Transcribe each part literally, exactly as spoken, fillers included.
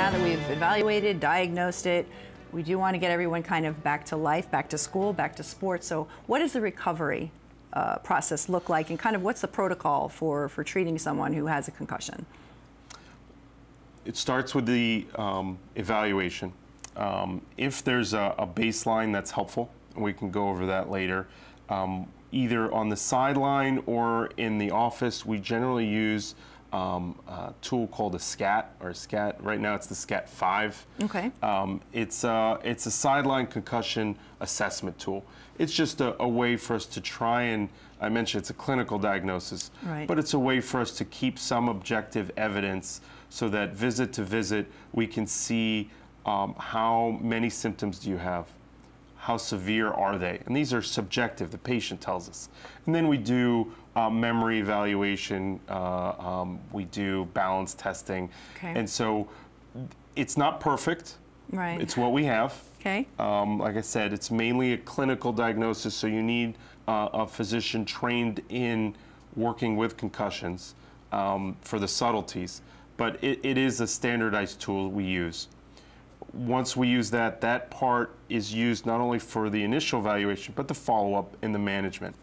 now that we've evaluated, diagnosed it, we do want to get everyone kind of back to life, back to school, back to sports. So what does the recovery uh, process look like, and kind of what's the protocol for, for treating someone who has a concussion? It starts with the um, evaluation. Um, if there's a, a baseline that's helpful, we can go over that later. Um, either on the sideline or in the office, we generally use Um, a tool called a SCAT, or SCAT, right now it's the SCAT five. Okay. Um, it's, a, it's a sideline concussion assessment tool. It's just a, a way for us to try and, I mentioned it's a clinical diagnosis, right, but it's a way for us to keep some objective evidence so that visit to visit we can see um, how many symptoms do you have, how severe are they, and these are subjective, the patient tells us. And then we do Uh, memory evaluation, uh, um, we do balance testing. Okay. And so it's not perfect, right? It's what we have. Okay. Um, like I said, it's mainly a clinical diagnosis, so you need uh, a physician trained in working with concussions um, for the subtleties, but it, it is a standardized tool we use. Once we use that, that part is used not only for the initial evaluation, but the follow-up and the management.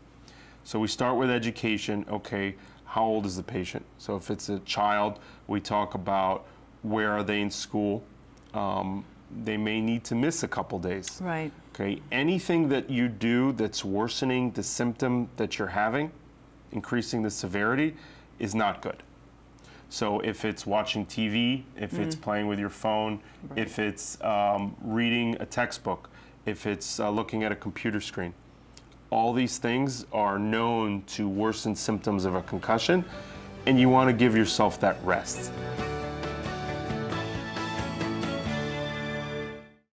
So we start with education. Okay, how old is the patient? So if it's a child, we talk about where are they in school. Um, they may need to miss a couple days. Right. Okay, anything that you do that's worsening the symptom that you're having, increasing the severity, is not good. So if it's watching T V, if mm. it's playing with your phone, right, if it's um, reading a textbook, if it's uh, looking at a computer screen, all these things are known to worsen symptoms of a concussion, and you want to give yourself that rest.